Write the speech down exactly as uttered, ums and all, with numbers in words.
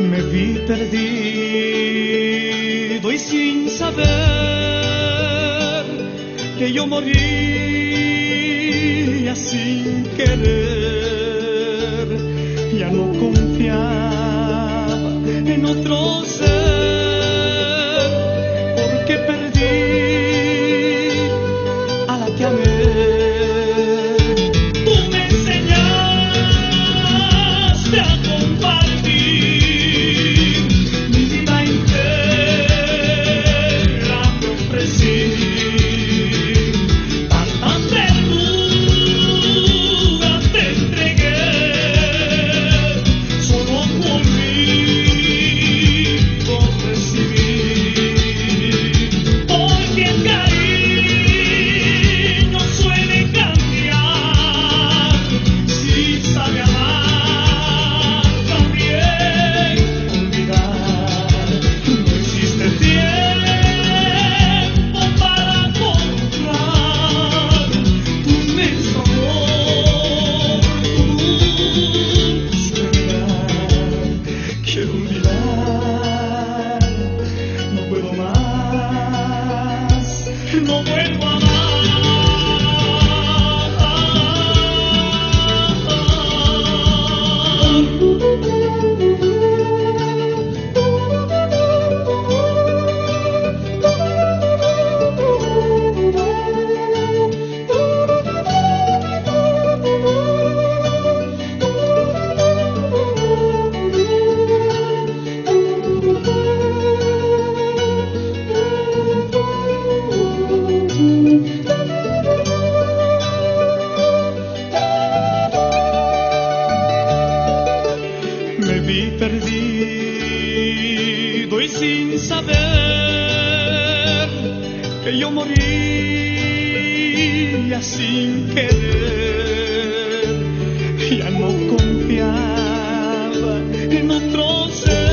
Me vi perdido y sin saber que yo moría sin querer. Ya no confiaba en otro ser porque perdí a la que amé. Tú me enseñaste a compartir perdido y sin saber que yo moría sin querer. Ya no confiaba en otro ser.